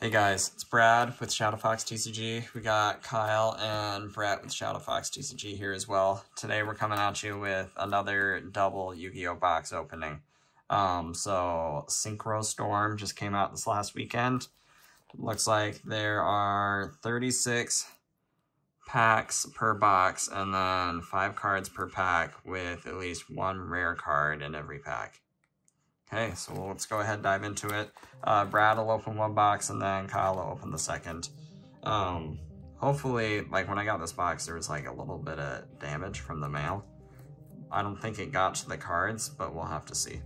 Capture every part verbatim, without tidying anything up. Hey guys, it's Brad with Shadow Fox T C G. We got Kyle and Brett with Shadow Fox T C G here as well. Today we're coming at you with another double Yu-Gi-Oh box opening. Um, so Synchro Storm just came out this last weekend. Looks like there are thirty-six packs per box and then five cards per pack with at least one rare card in every pack. Okay, so let's go ahead and dive into it. Uh, Brad will open one box and then Kyle will open the second. Um, hopefully, like when I got this box, there was like a little bit of damage from the mail. I don't think it got to the cards, but we'll have to see.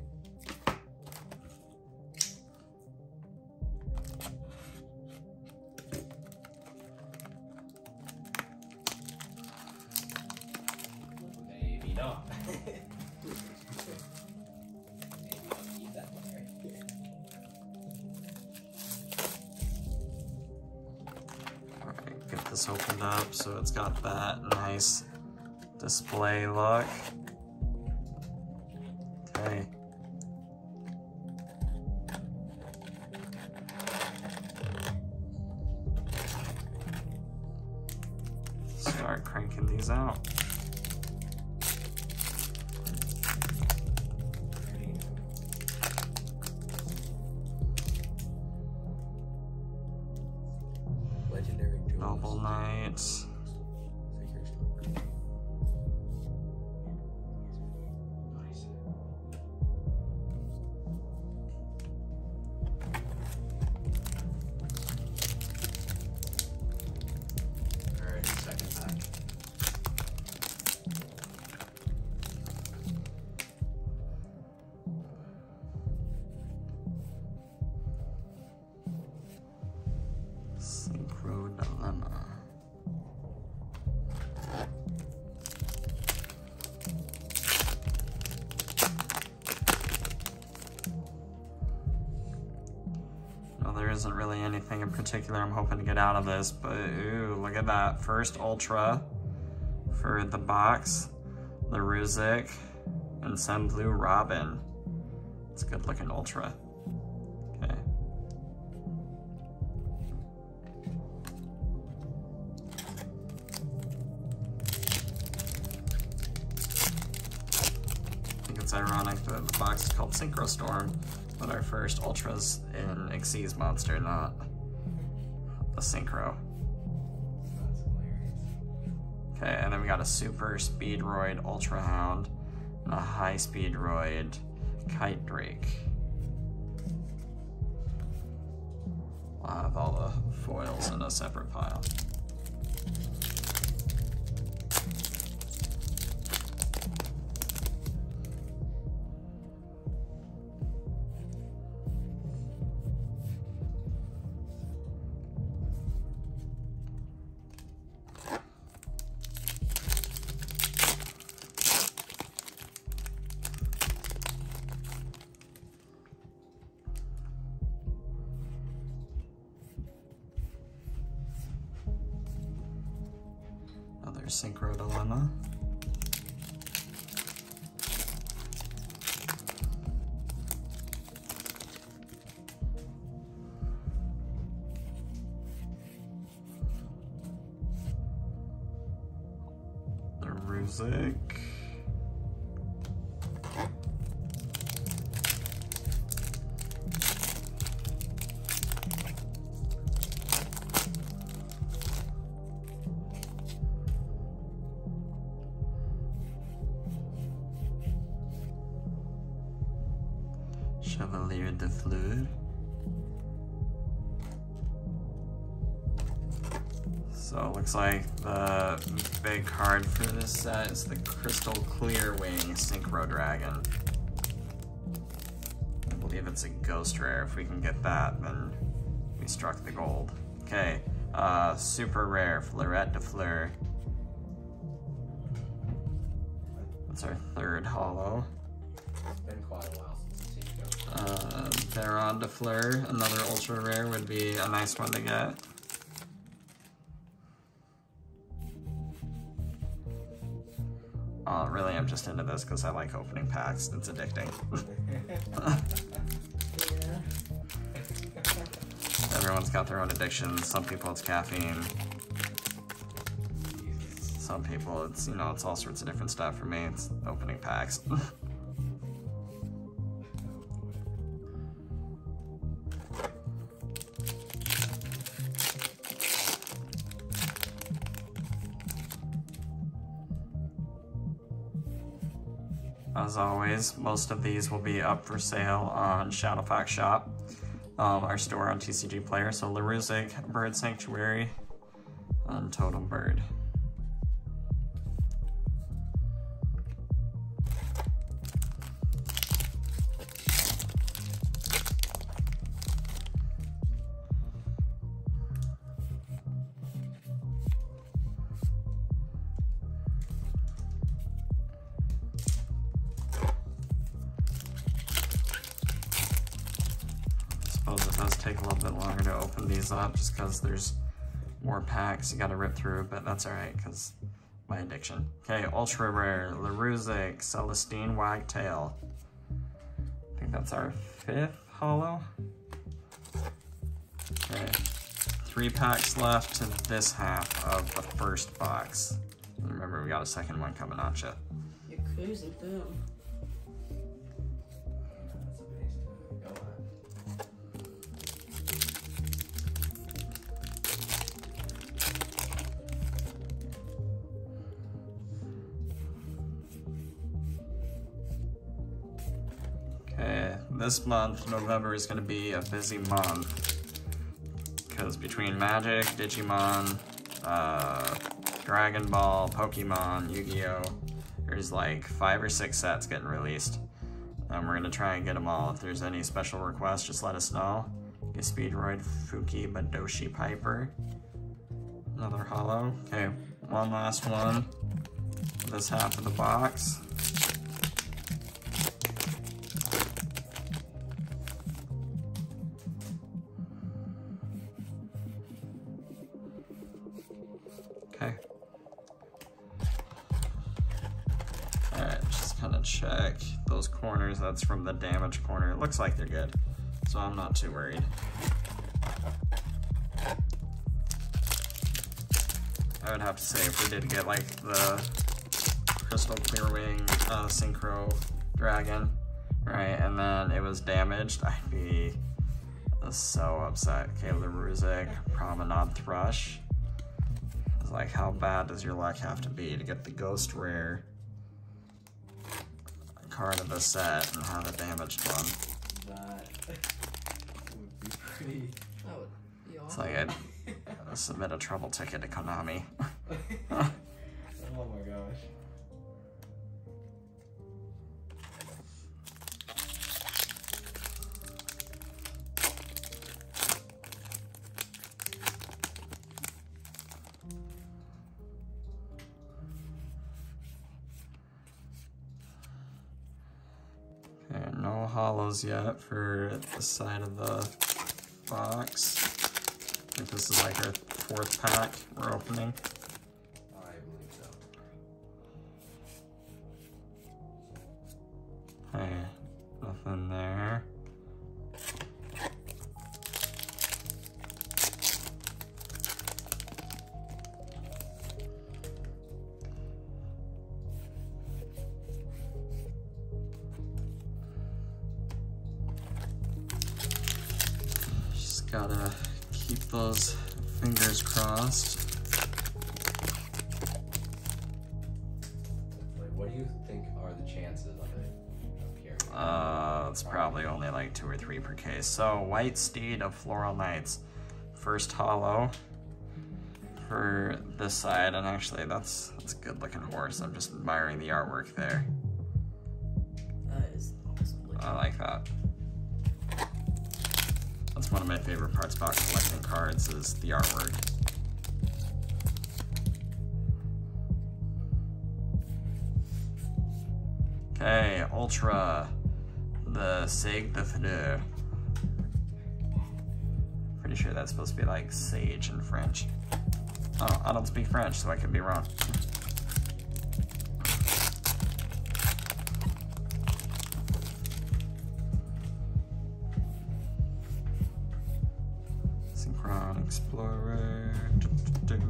This opened up, so it's got that nice display look. Okay. Start cranking these out. Double Knight. Alright, second pack. Synchro Dragon. Isn't really anything in particular I'm hoping to get out of this, but ooh, look at that first Ultra for the box. Laruzik, Ensemble Blue Robin. It's a good looking Ultra. Okay. I think it's ironic that the box is called Synchro Storm, but our first Ultra's in Xyz Monster, not a Synchro. Okay, and then we got a Super Speedroid Ultra Hound and a High Speedroid Kite Drake. We'll have all the foils in a separate pile. Synchro Dilemma. Laruzik. Chevalier de Fleur, so it looks like the big card for this set is the Crystal Clear Wing Synchro Dragon. I believe it's a Ghost Rare. If we can get that, then we struck the gold. Okay, uh, super rare, Fleurette de Fleur. That's our third holo. It's been quite a while. Uh, Baron de Fleur, another ultra rare, would be a nice one to get. Oh, really, I'm just into this because I like opening packs. It's addicting. Yeah. Everyone's got their own addictions. Some people it's caffeine. Some people it's, you know, it's all sorts of different stuff. For me, it's opening packs. As always, most of these will be up for sale on Shadow Fox Shop, um, our store on TCGPlayer. So Laruzik, Bird Sanctuary, and Totem Bird. Up just because there's more packs you gotta rip through, but that's alright because my addiction. Okay, ultra rare, Laruzik, Celestine Wagtail. I think that's our fifth holo. Okay, three packs left to this half of the first box. Remember, we got a second one coming at you. You're cruising through. This month, November, is going to be a busy month because between Magic, Digimon, uh, Dragon Ball, Pokemon, Yu-Gi-Oh, there's like five or six sets getting released. Um, we're going to try and get them all. If there's any special requests, just let us know. Get Speedroid Fuki-Madoshi Piper. Another holo. Okay, one last one. This half of the box. Corners, that's from the damage corner. It looks like they're good, so I'm not too worried. I would have to say if we did get like the Crystal Clear Wing uh, Synchro Dragon, right, and then it was damaged, I'd be so upset. Okay, Laruzik, Promenade Thrush. It's like, how bad does your luck have to be to get the Ghost Rare card of the set and have a damaged one? That would be pretty. That would be awesome. It's like I'd uh, submit a trouble ticket to Konami. Oh my gosh. Yet for the side of the box. I think this is like our fourth pack we're opening. I believe so. Hey, nothing there. Gotta keep those fingers crossed. Like, what do you think are the chances of it up here? Uh, it's probably only like two or three per case. So, White Steed of Floral Knights, first holo for this side, and actually, that's that's a good-looking horse. I'm just admiring the artwork there. That is awesome looking. I like that. One of my favorite parts about collecting cards is the artwork. Okay, Ultra, the Sage de Finu. Pretty sure that's supposed to be like sage in French. Oh, I don't speak French, so I could be wrong. Explorer. Do, do, do.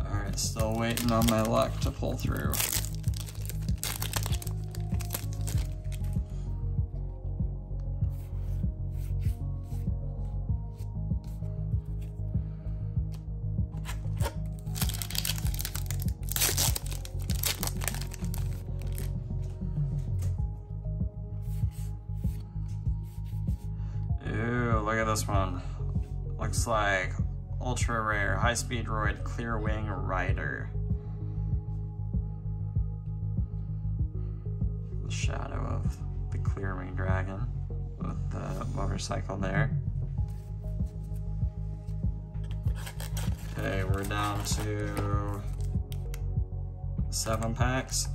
Alright, still waiting on my luck to pull through. Like ultra rare High Speedroid Clearwing Rider, the shadow of the Clearwing Dragon with the motorcycle there. Okay, we're down to seven packs.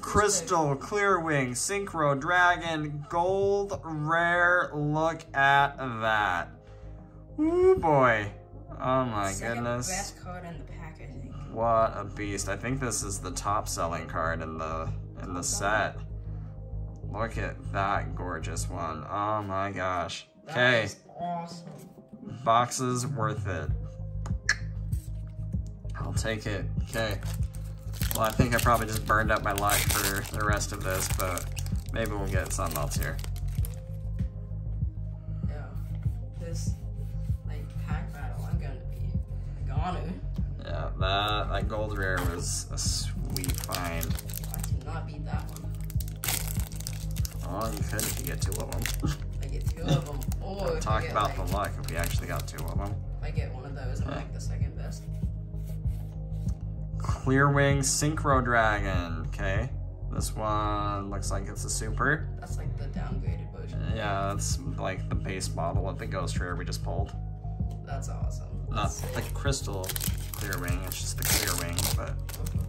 Crystal Clear Wing Synchro Dragon Gold Rare. Look at that! Ooh boy! Oh my it's goodness! Like best card in the pack, I think. What a beast! I think this is the top-selling card in the in the set. Look at that gorgeous one! Oh my gosh! Okay. Awesome. Boxes worth it. I'll take it. Okay. Well, I think I probably just burned up my luck for the rest of this, but maybe we'll get something else here. Yo, this, like, pack battle, I'm gonna be gone. Yeah, that, that gold rare was a sweet find. I cannot beat that one. Oh, you could if you get two of them. I get two of them, or if Talk I get, about like, the luck if we actually got two of them. I get one of those, yeah. I'm like the second best. Clearwing Synchro Dragon. Okay, this one looks like it's a super. That's like the downgraded version. Yeah, that's like the base model of the Ghost Rare we just pulled. That's awesome. Not the Crystal Clearwing, it's just the Clearwing, but.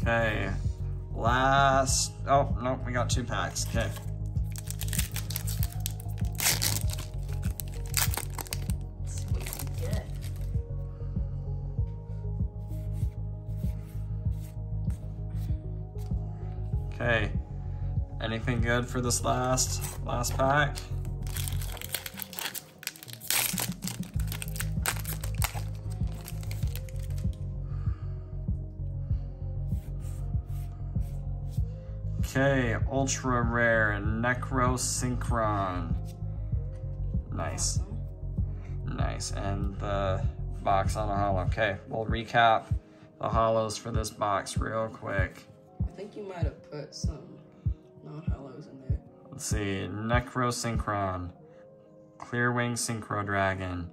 Okay, last. Oh, no, we got two packs. Okay. Hey, anything good for this last, last pack? Okay, ultra rare Necro Synchron. Nice. Nice, and the box on a holo. Okay, we'll recap the holos for this box real quick. I think you might have put some non-hollows in there. Let's see. Necro Synchron, Clearwing Synchro Dragon,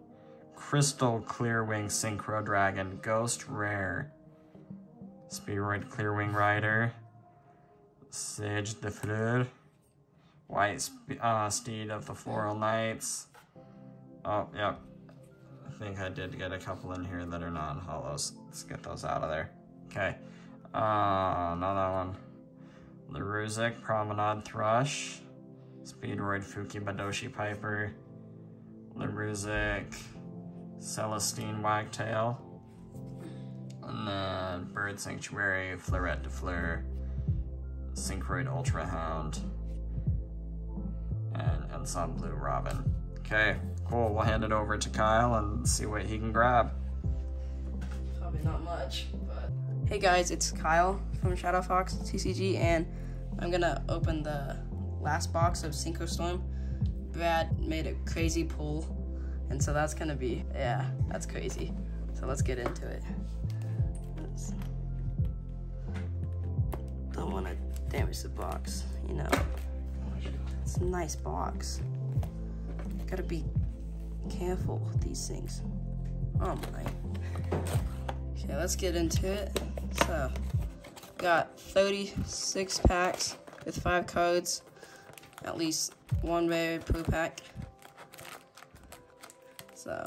Crystal Clearwing Synchro Dragon, Ghost Rare, Spearoid Clearwing Rider, Sage de Fleur, White Spe uh, Steed of the Floral Knights. Oh, yep. I think I did get a couple in here that are non-hollows. Let's get those out of there. Okay. Uh, not that one. Laruzik Promenade Thrush, Speedroid Fuki-Madoshi Piper, Laruzik Celestine Wagtail, and then Bird Sanctuary, Fleurette de Fleur, Synchroid Ultra Hound, and Ensemble Blue Robin. Okay, cool. We'll hand it over to Kyle and see what he can grab. Probably not much, but. Hey guys, it's Kyle from Shadow Fox T C G, and I'm gonna open the last box of Synchro Storm. Brad made a crazy pull, and so that's gonna be, yeah, that's crazy. So let's get into it. That don't want to damage the box, you know. It's a nice box. Gotta be careful with these things. Oh my. Okay, let's get into it. So, got thirty-six packs with five cards, at least one rare per pack. So,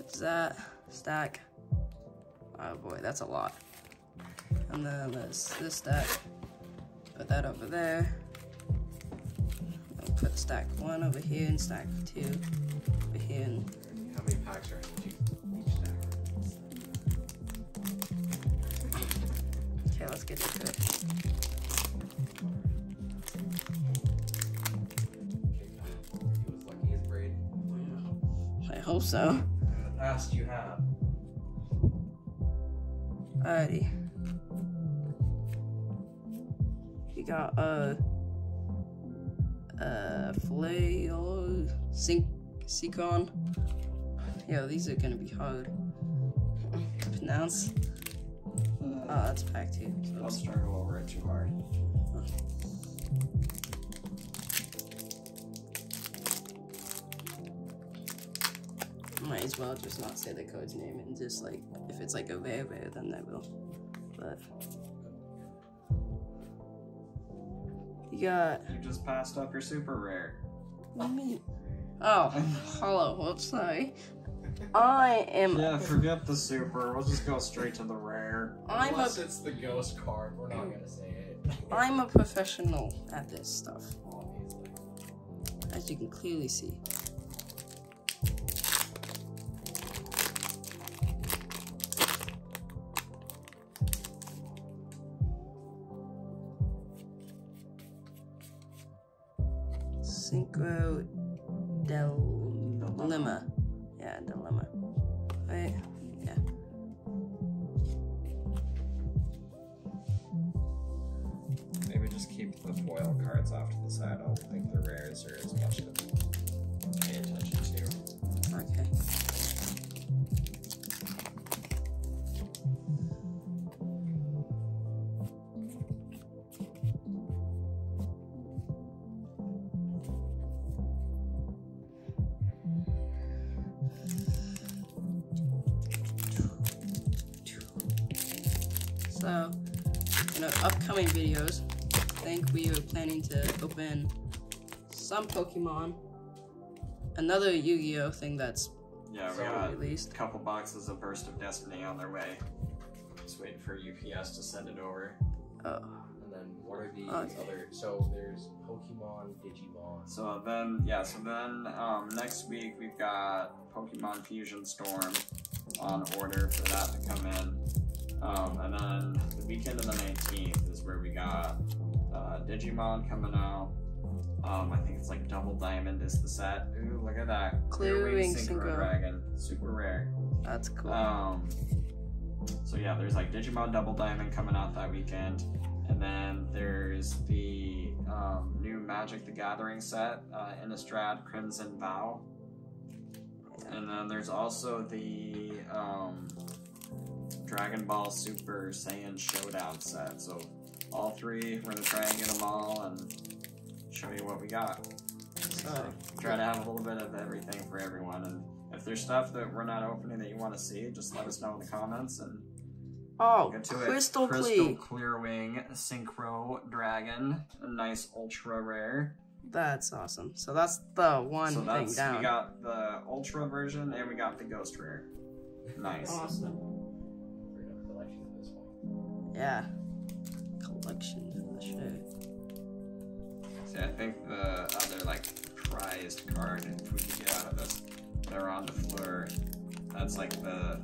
it's that stack. Oh boy, that's a lot. And then there's this stack. Put that over there. I'll put stack one over here and stack two over here. And how many packs are in each stack? Okay, let's get into it. I hope so. The last you have. Alrighty. We got a uh, uh, Fleurette de Fleur. Yo, these are gonna be hard to pronounce. Oh, that's pack two. So I'll start over at too hard. Might as well just not say the code's name and just like, if it's like a rare rare, then they will. But you got. You just passed up your super rare. What do you mean? Oh, hello. Whoops, sorry. I am. Yeah, forget the super. We'll just go straight to the rare. I'm Unless a... it's the ghost card, we're not gonna say it. I'm a professional at this stuff, obviously, as you can clearly see. Synchro Dilemma. Yeah, Dilemma. Right? Yeah. Maybe just keep the foil cards off to the side. I don't think the rares are as much to pay attention to. Okay. So, in our upcoming videos, I think we are planning to open some Pokemon, another Yu-Gi-Oh thing that's yeah, we got released. A couple boxes of Burst of Destiny on their way. Just waiting for U P S to send it over. Oh. And then what are the okay. other? So there's Pokemon, Digimon. So then yeah, so then um, next week we've got Pokemon Fusion Storm on order for that to come in. Um, and then the weekend of the nineteenth is where we got uh, Digimon coming out. Um, I think it's like Double Diamond is the set. Ooh, look at that. Clearwing Synchro Dragon. Super rare. That's cool. Um, so yeah, there's like Digimon Double Diamond coming out that weekend. And then there's the um, new Magic the Gathering set, uh, Innistrad Crimson Vow. And then there's also the... Um, Dragon Ball Super Saiyan Showdown set. So all three, we're gonna try and get them all and show you what we got. So uh, try to have a little bit of everything for everyone. And if there's stuff that we're not opening that you want to see, just let us know in the comments and oh, get to Crystal it. Crystal Clear Wing Synchro Dragon, a nice ultra rare. That's awesome. So that's the one so that's, thing down. We got the ultra version and we got the ghost rare. Nice. Awesome. Yeah, collection for the show. See, I think the other like prized card if we could get out of this, Baron de Fleur. That's like the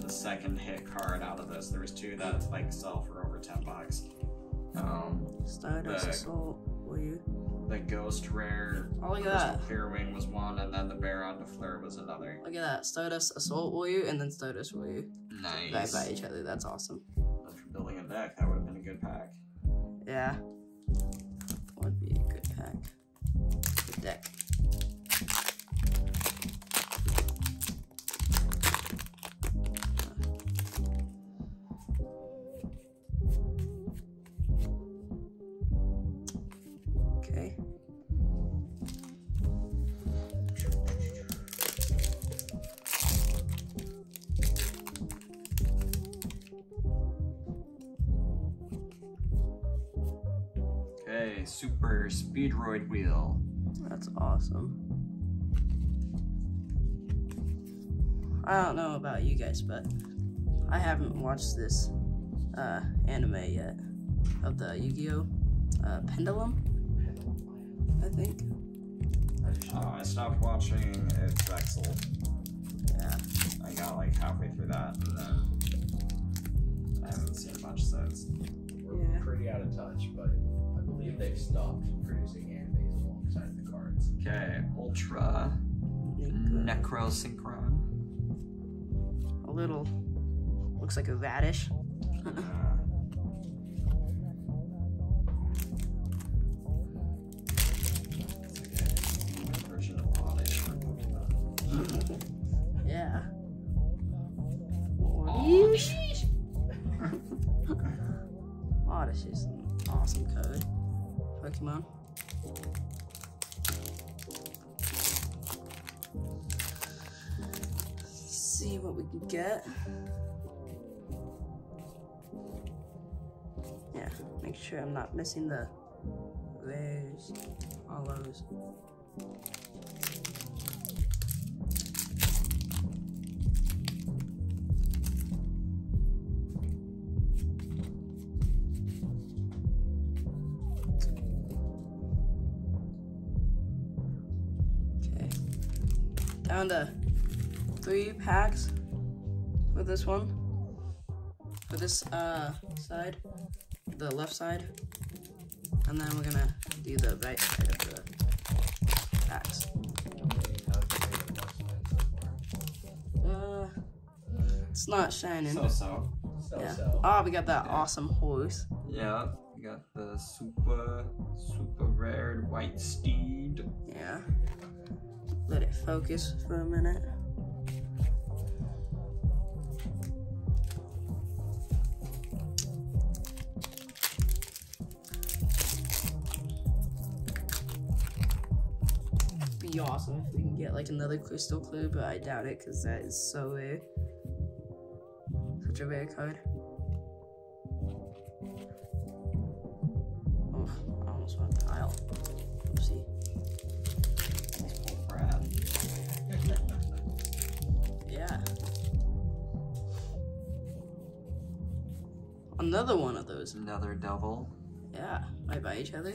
the second hit card out of this. There was two that like sell for over ten bucks. Um, Stardust Assault. Will you? The Ghost Rare. Oh, look at that. Clearwing was one, and then the Baron de Fleur was another. Look at that. Stardust Assault. Will you? And then Stardust. Will you? Nice. They buy each other. That's awesome. Building a deck, that would have been a good pack. Yeah. That would be a good pack. Good deck. a Super Speedroid Wheel. That's awesome. I don't know about you guys, but I haven't watched this uh, anime yet of the Yu-Gi-Oh! Uh, Pendulum, I think. Uh, I stopped watching it, Vexel. Yeah. I got like halfway through that, and then I haven't seen much since. We're yeah. pretty out of touch, but I believe they've stopped producing animes alongside the cards. Okay, Ultra Necro Synchron. A little, looks like a radish. Yeah. Oddish. Oddish is an awesome code. Pokemon. Let's see what we can get. Yeah, make sure I'm not missing the rares, hollows. Found a three packs for this one, for this uh, side, the left side, and then we're gonna do the right side of the packs. Uh, it's not shining. So so. so, yeah. so. Oh, we got that yeah. awesome horse. Yeah, we got the super, super rare White Steed. Yeah. Let it focus for a minute. It'd be awesome if we can get like another Crystal Clear, but I doubt it because that is so rare. Such a rare card. Oh, I almost went tile. Oopsie. Yeah. Another one of those. Another double. Yeah, right by each other.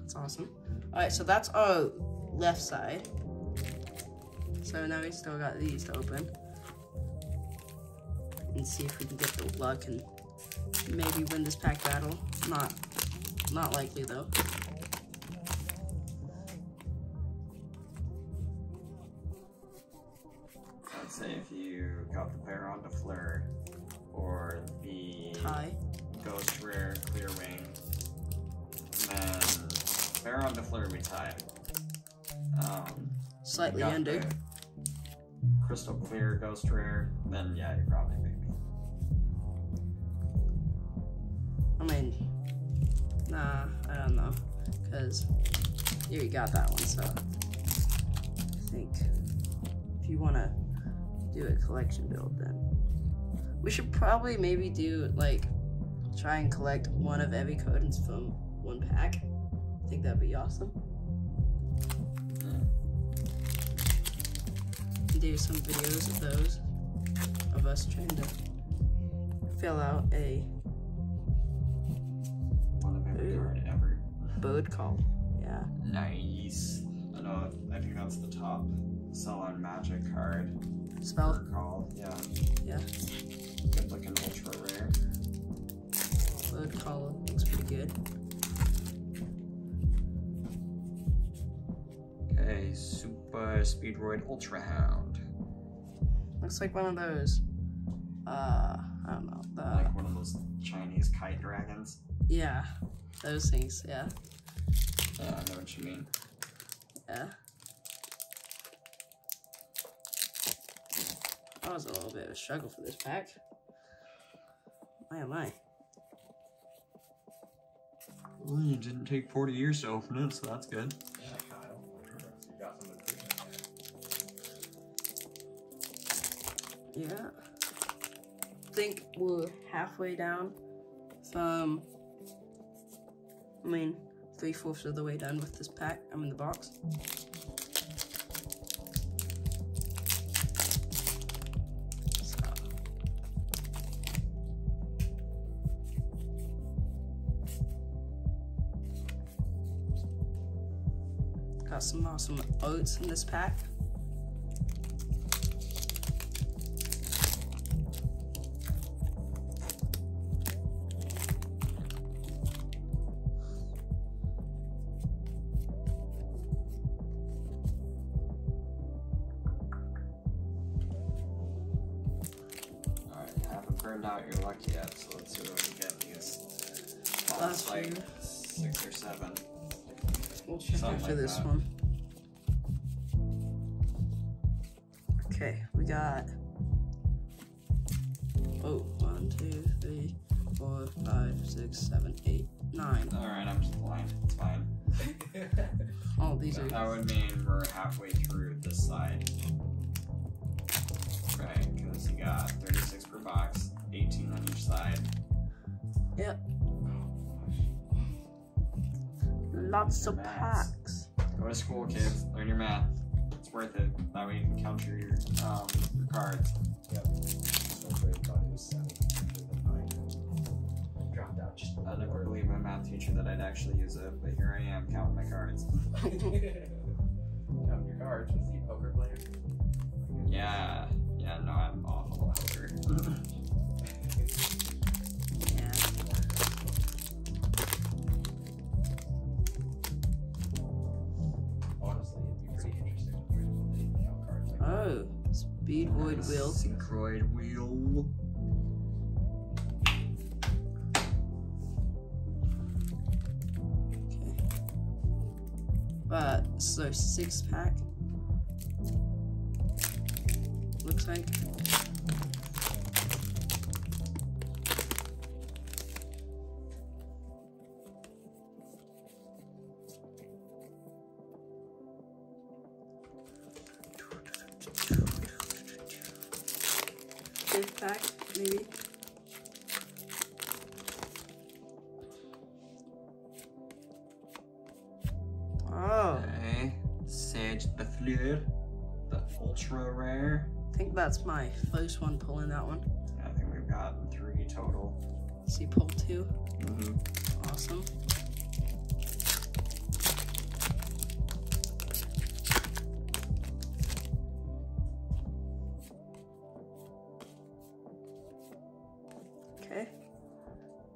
That's awesome. Alright, so that's our left side. So now we still got these to open. And see if we can get the luck and maybe win this pack battle. Not, not likely though. Say if you got the Baron de Fleur or the Hi. Ghost Rare Clearwing, and then Baron de Fleur we tied. Um, Slightly under. Crystal Clear, Ghost Rare, then yeah, you probably beat me. I mean, nah, I don't know, because you got that one, so I think if you want to do a collection build, then we should probably maybe do like try and collect one of every code from one pack. I think that'd be awesome. Mm. Do some videos of those of us trying to fill out a one of every card ever. Bird call, yeah. Nice. I know. I think that's the top selling Magic card. Spell call, yeah. Yeah. Good looking ultra rare. Bird call looks pretty good. Okay, Super Speedroid Ultra Hound. Looks like one of those. Uh, I don't know. The, like one of those Chinese kite dragons. Yeah, those things. Yeah. Yeah, uh, I know what you mean. Yeah. That was a little bit of a struggle for this pack. Why am I? Well, you didn't take forty years to open it, so that's good. Yeah, Kyle. You got some improvement there. Yeah. I think we're halfway down from I mean, three-fourths of the way done with this pack. I'm in the box. Got some awesome oats in this pack. Alright, haven't burned out your luck yet, so let's see what we get in these. Well, it's like six or seven. We'll check Something after like this that. one. Okay, we got. Oh, one, two, three, four, five, six, seven, eight, nine. Alright, I'm just blind. It's fine. Oh, these but are. That would mean we're halfway through this side. Right, because you got thirty-six per box, eighteen on each side. Yep. Lots of packs. Go to school, kids. Learn your math. It's worth it. That way you can count your, um, your cards. Yep. Dropped out. I never believed my math teacher that I'd actually use it, but here I am counting my cards. Counting your cards? Was he a poker player? Yeah. Yeah, no, I'm awful at poker. Oh, Speedroid Wheel. Synchroid Wheel. Okay. But, so six pack. Looks like. Pack, maybe. Oh. Okay. Sage de Fleur, the ultra rare. I think that's my first one pulling that one. I think we've got three total. So you pulled two? Mm-hmm. Awesome.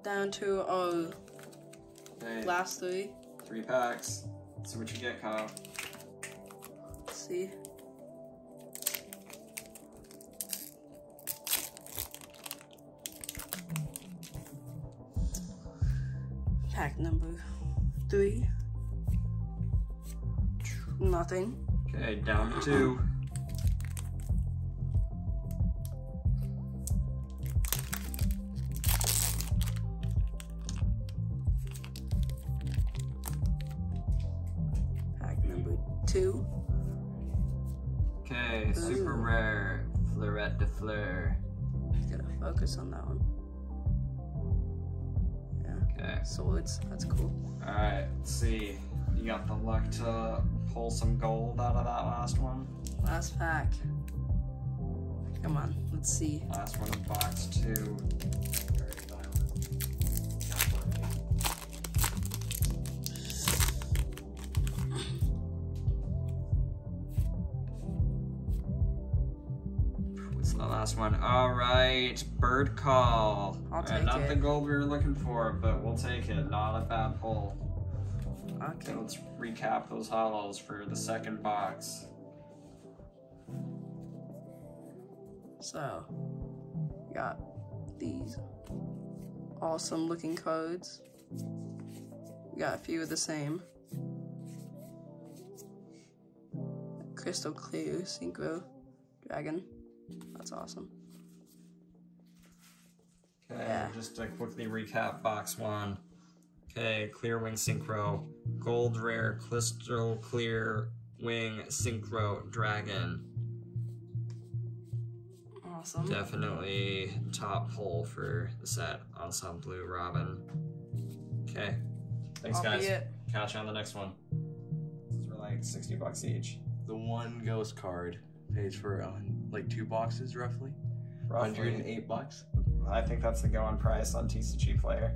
Down to our okay. last three. Three packs. Let's see what you get, Kyle. Let's see. Pack number three. Nothing. Okay, down to two. Two. Okay, Ooh. super rare, Fleurette de Fleur. I gotta focus on that one. Yeah. Okay. Swords, that's cool. Alright, let's see. You got the luck to pull some gold out of that last one? Last pack. Come on, let's see. Last one in box two. Last one. All right, bird call. I'll All right, take not it. the gold we were looking for, but we'll take it. Not a bad pull. Okay. So let's recap those hollows for the second box. So, we got these awesome looking cards. We got a few of the same. Crystal Clear Synchro Dragon. That's awesome. Okay, yeah. Just to quickly recap box one. Okay, Clearwing Synchro, Gold Rare, Crystal Clear Wing Synchro Dragon. Awesome. Definitely top pull for the set. Ensemble Blue Robin. Okay. Thanks, I'll guys. Catch you on the next one. These were like sixty bucks each. The one ghost card pays for um, like two boxes, roughly. roughly. one hundred eight bucks. I think that's the going price on T C G Player.